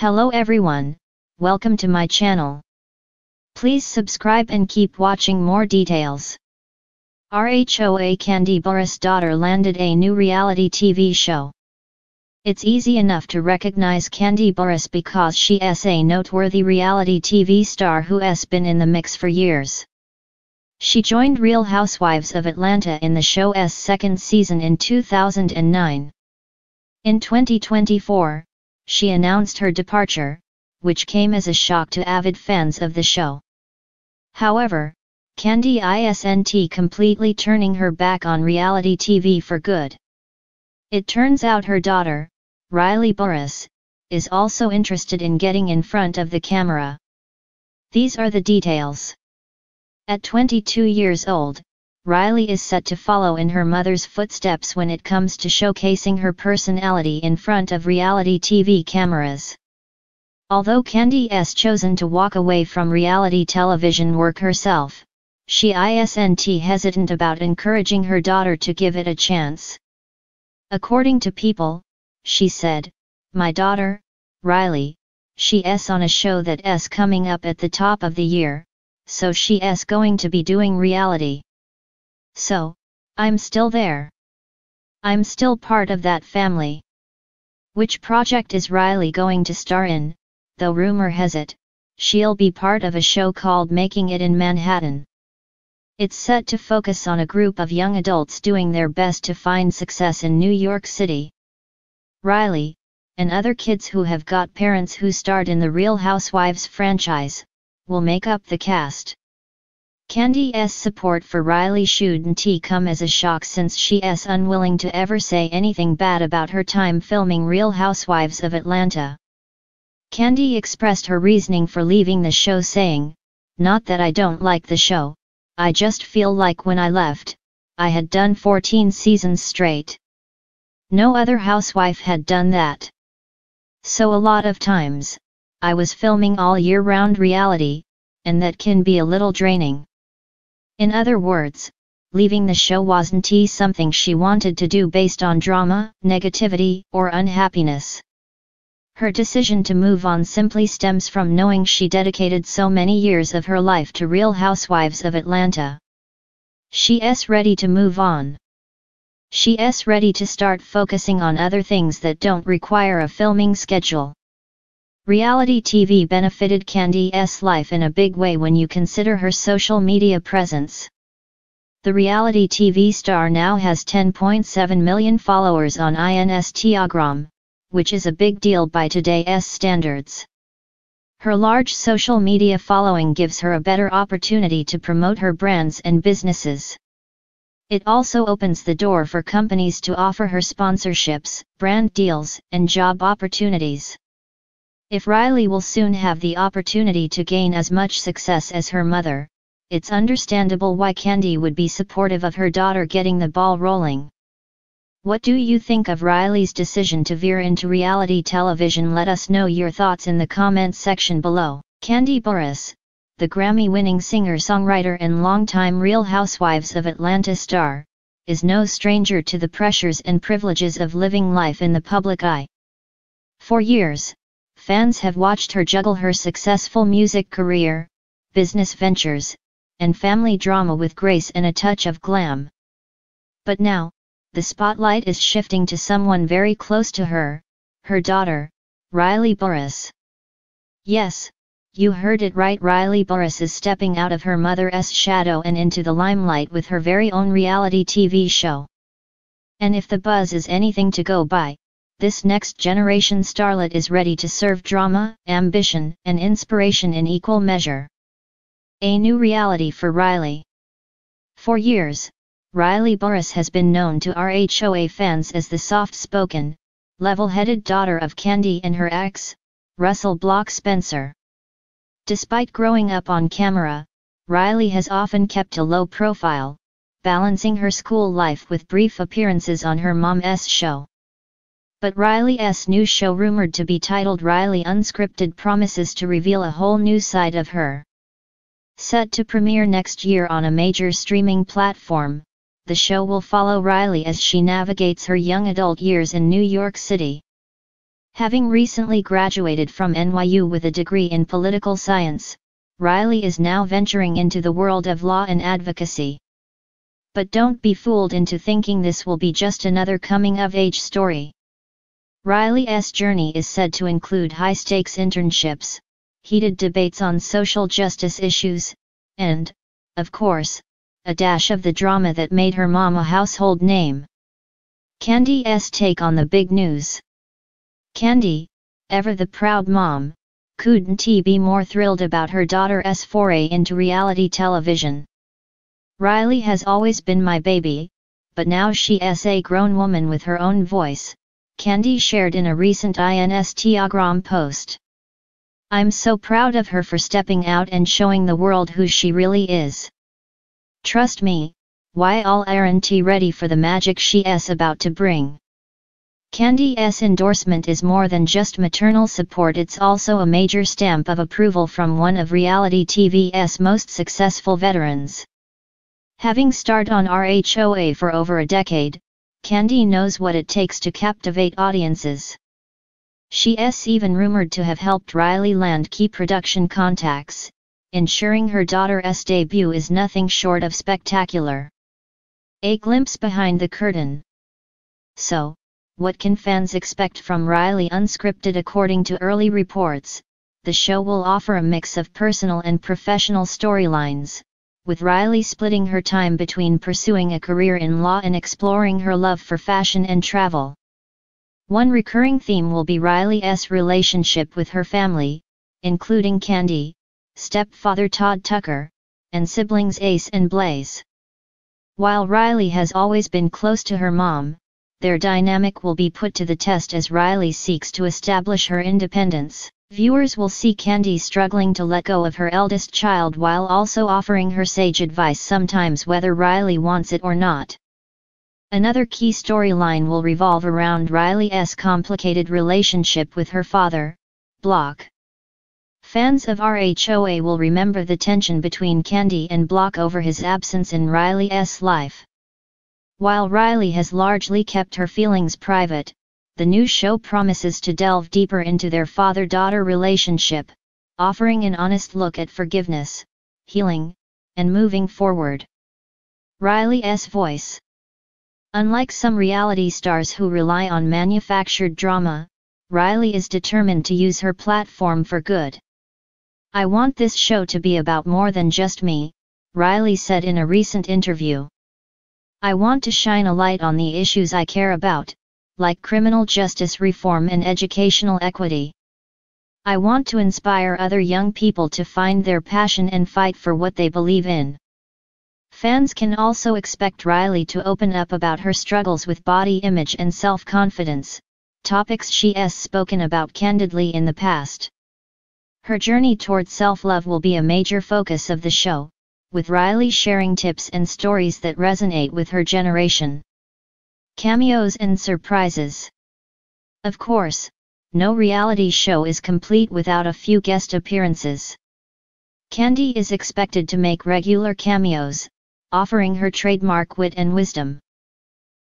Hello everyone, welcome to my channel. Please subscribe and keep watching more details. RHOA Kandi Burruss' daughter landed a new reality TV show. It's easy enough to recognize Kandi Burruss because she's a noteworthy reality TV star who's been in the mix for years. She joined Real Housewives of Atlanta in the show's second season in 2009. In 2024, she announced her departure, which came as a shock to avid fans of the show. However, Kandi isn't completely turning her back on reality TV for good. It turns out her daughter, Riley Burruss, is also interested in getting in front of the camera. These are the details. At 22 years old, Riley is set to follow in her mother's footsteps when it comes to showcasing her personality in front of reality TV cameras. Although Kandi's chosen to walk away from reality television work herself, she isn't hesitant about encouraging her daughter to give it a chance. According to People, she said, "My daughter, Riley, she's on a show that's coming up at the top of the year, so she's going to be doing reality. So, I'm still there. I'm still part of that family." Which project is Riley going to star in? Though rumor has it, she'll be part of a show called Making It in Manhattan. It's set to focus on a group of young adults doing their best to find success in New York City. Riley, and other kids who have got parents who starred in the Real Housewives franchise, will make up the cast. Kandi's support for Riley shouldn't come as a shock since she's unwilling to ever say anything bad about her time filming Real Housewives of Atlanta. Kandi expressed her reasoning for leaving the show saying, "Not that I don't like the show, I just feel like when I left, I had done 14 seasons straight. No other housewife had done that. So a lot of times, I was filming all year-round reality, and that can be a little draining." In other words, leaving the show wasn't something she wanted to do based on drama, negativity, or unhappiness. Her decision to move on simply stems from knowing she dedicated so many years of her life to Real Housewives of Atlanta. She's ready to move on. She's ready to start focusing on other things that don't require a filming schedule. Reality TV benefited Kandi's life in a big way when you consider her social media presence. The reality TV star now has 10.7 million followers on Instagram, which is a big deal by today's standards. Her large social media following gives her a better opportunity to promote her brands and businesses. It also opens the door for companies to offer her sponsorships, brand deals, and job opportunities. If Riley will soon have the opportunity to gain as much success as her mother, it's understandable why Kandi would be supportive of her daughter getting the ball rolling. What do you think of Riley's decision to veer into reality television? Let us know your thoughts in the comments section below. Kandi Burruss, the Grammy-winning singer-songwriter and longtime Real Housewives of Atlanta star, is no stranger to the pressures and privileges of living life in the public eye. For years, fans have watched her juggle her successful music career, business ventures, and family drama with grace and a touch of glam. But now, the spotlight is shifting to someone very close to her, her daughter, Riley Burruss. Yes, you heard it right, Riley Burruss is stepping out of her mother's shadow and into the limelight with her very own reality TV show. And if the buzz is anything to go by, this next generation starlet is ready to serve drama, ambition, and inspiration in equal measure. A new reality for Riley. For years, Riley Burruss has been known to RHOA fans as the soft-spoken, level-headed daughter of Kandi and her ex, Russell Block Spencer. Despite growing up on camera, Riley has often kept a low profile, balancing her school life with brief appearances on her mom's show. But Riley's new show, rumored to be titled Riley Unscripted, promises to reveal a whole new side of her. Set to premiere next year on a major streaming platform, the show will follow Riley as she navigates her young adult years in New York City. Having recently graduated from NYU with a degree in political science, Riley is now venturing into the world of law and advocacy. But don't be fooled into thinking this will be just another coming-of-age story. Riley's journey is said to include high-stakes internships, heated debates on social justice issues, and, of course, a dash of the drama that made her mom a household name. Kandi's take on the big news. Kandi, ever the proud mom, couldn't be more thrilled about her daughter's foray into reality television. Riley has always been my baby, but now she is a grown woman with her own voice, Kandi shared in a recent Instagram post. I'm so proud of her for stepping out and showing the world who she really is. Trust me, why all aren't ready for the magic she is about to bring. Kandi's endorsement is more than just maternal support, it's also a major stamp of approval from one of reality TV's most successful veterans. Having starred on RHOA for over a decade, Kandi knows what it takes to captivate audiences. She's even rumored to have helped Riley land key production contacts, ensuring her daughter's debut is nothing short of spectacular. A glimpse behind the curtain. So, what can fans expect from Riley Unscripted? According to early reports, the show will offer a mix of personal and professional storylines, with Riley splitting her time between pursuing a career in law and exploring her love for fashion and travel. One recurring theme will be Riley's relationship with her family, including Kandi, stepfather Todd Tucker, and siblings Ace and Blaze. While Riley has always been close to her mom, their dynamic will be put to the test as Riley seeks to establish her independence. Viewers will see Kandi struggling to let go of her eldest child while also offering her sage advice sometimes, whether Riley wants it or not. Another key storyline will revolve around Riley's complicated relationship with her father, Block. Fans of RHOA will remember the tension between Kandi and Block over his absence in Riley's life. While Riley has largely kept her feelings private, the new show promises to delve deeper into their father-daughter relationship, offering an honest look at forgiveness, healing, and moving forward. Riley's voice. Unlike some reality stars who rely on manufactured drama, Riley is determined to use her platform for good. I want this show to be about more than just me, Riley said in a recent interview. I want to shine a light on the issues I care about, like criminal justice reform and educational equity. I want to inspire other young people to find their passion and fight for what they believe in. Fans can also expect Riley to open up about her struggles with body image and self-confidence, topics she has spoken about candidly in the past. Her journey toward self-love will be a major focus of the show, with Riley sharing tips and stories that resonate with her generation. Cameos and surprises. Of course, no reality show is complete without a few guest appearances. Kandi is expected to make regular cameos, offering her trademark wit and wisdom.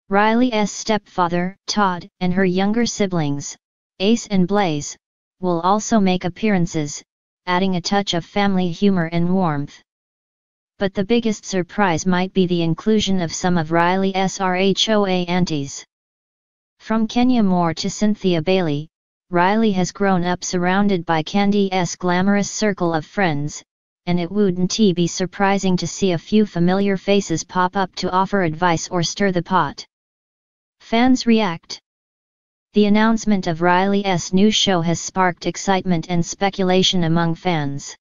Riley's stepfather, Todd, and her younger siblings, Ace and Blaze, will also make appearances, adding a touch of family humor and warmth. But the biggest surprise might be the inclusion of some of Riley's RHOA aunties. From Kenya Moore to Cynthia Bailey, Riley has grown up surrounded by Kandi's glamorous circle of friends, and it wouldn't be surprising to see a few familiar faces pop up to offer advice or stir the pot. Fans react. The announcement of Riley's new show has sparked excitement and speculation among fans.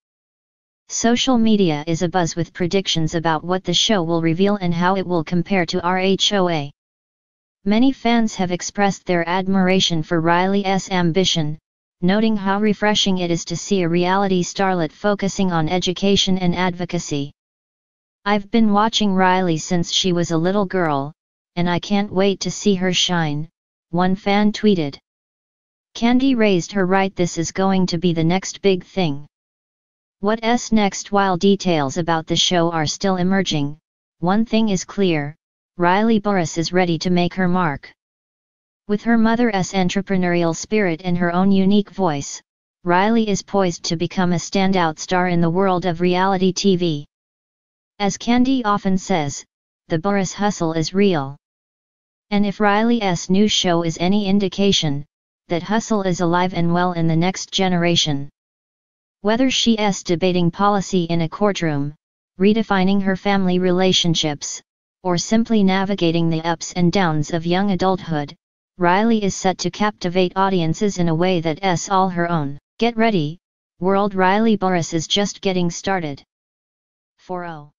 Social media is abuzz with predictions about what the show will reveal and how it will compare to RHOA. Many fans have expressed their admiration for Riley's ambition, noting how refreshing it is to see a reality starlet focusing on education and advocacy. I've been watching Riley since she was a little girl, and I can't wait to see her shine, one fan tweeted. Kandi raised her right, this is going to be the next big thing. What's next? While details about the show are still emerging, one thing is clear, Riley Burruss is ready to make her mark. With her mother's entrepreneurial spirit and her own unique voice, Riley is poised to become a standout star in the world of reality TV. As Kandi often says, the Burruss hustle is real. And if Riley's new show is any indication, that hustle is alive and well in the next generation. Whether she's debating policy in a courtroom, redefining her family relationships, or simply navigating the ups and downs of young adulthood, Riley is set to captivate audiences in a way that's all her own. Get ready, world, Riley Burruss is just getting started. 4-0